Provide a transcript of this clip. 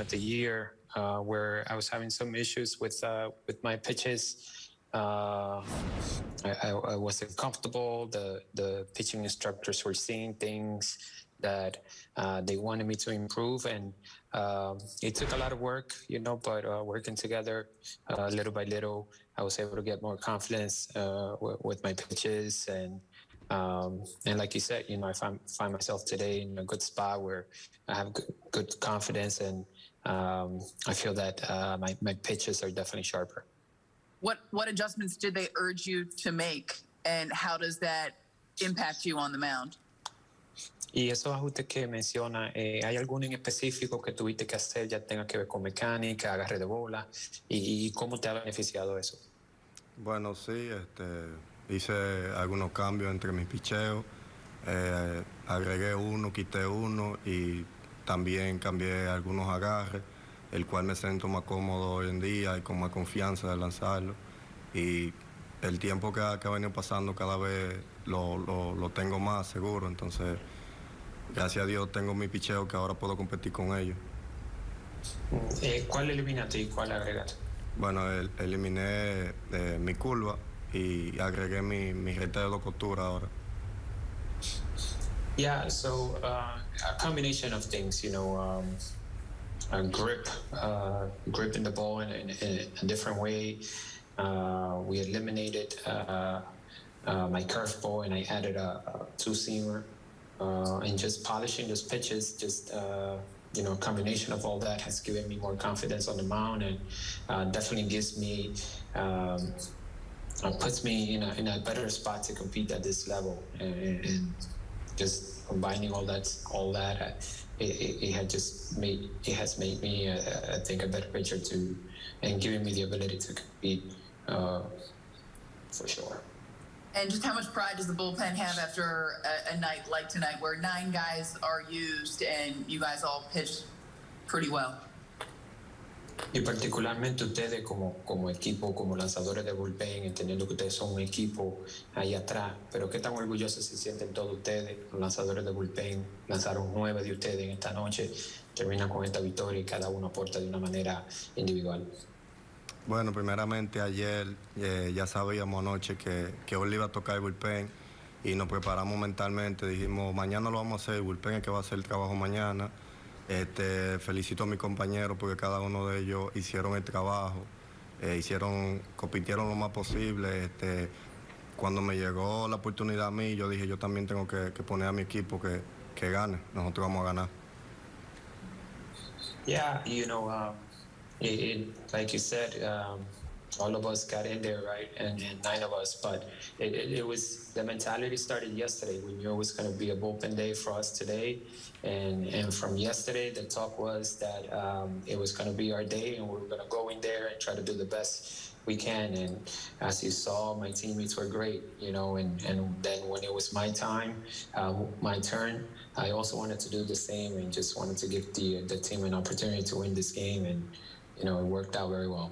at the year where I was having some issues with my pitches. I wasn't comfortable. The pitching instructors were seeing things that they wanted me to improve, and it took a lot of work, but working together little by little, I was able to get more confidence with my pitches. And like you said, I find myself today in a good spot where I have good confidence, and I feel that my pitches are definitely sharper. What adjustments did they urge you to make, and how does that impact you on the mound? Y esos ajustes que menciona, ¿hay alguno en específico que tuviste que hacer, ya tenga que ver con mecánica, agarre de bola, y cómo te ha beneficiado eso? Bueno, sí, hice algunos cambios entre mis picheos, agregué uno, quité uno, y también cambié algunos agarres, el cual me siento más cómodo hoy en día y con más confianza de lanzarlo. Y el tiempo que ha venido pasando cada vez lo tengo más seguro, entonces gracias a Dios tengo mi picheo que ahora puedo competir con ellos. ¿Cuál eliminaste y cuál agregaste? Bueno, eliminé mi curva y agregué mi recta de locotura ahora. Yeah, so a combination of things, a grip, gripping the ball in a different way. We eliminated my curveball, and I added a two-seamer. And just polishing those pitches, a combination of all that has given me more confidence on the mound, and definitely gives me, puts me in a better spot to compete at this level. And just combining all that, it has made me, I think, a better pitcher too, and giving me the ability to compete for sure. And just how much pride does the bullpen have after a night like tonight, where 9 guys are used and you guys all pitched pretty well? Y particularmente ustedes como equipo, como lanzadores de bullpen, entendiendo que ustedes son un equipo ahí atrás, pero qué tan orgullosos se sienten todos ustedes. Los lanzadores de bullpen lanzaron 9 de ustedes en esta noche, terminan con esta victoria y cada uno aporta de una manera individual. Bueno, primeramente ayer ya sabíamos anoche que Oli iba a tocar el bullpen, y nos preparamos mentalmente. Dijimos, mañana lo vamos a hacer, el bullpen es que va a hacer el trabajo mañana. Felicito a mis compañeros porque cada uno de ellos hicieron el trabajo, compitieron lo más posible. Cuando me llegó la oportunidad a mí, yo dije, yo también tengo que poner a mi equipo que gane, nosotros vamos a ganar. Yeah, like you said, all of us got in there, right? And 9 of us, but it was, the mentality started yesterday. We knew it was going to be a bullpen day for us today, and from yesterday the talk was that it was going to be our day, and we were going to go in there and try to do the best we can. And as you saw, my teammates were great, and then when it was my turn, I also wanted to do the same, and just wanted to give the team an opportunity to win this game, and it worked out very well.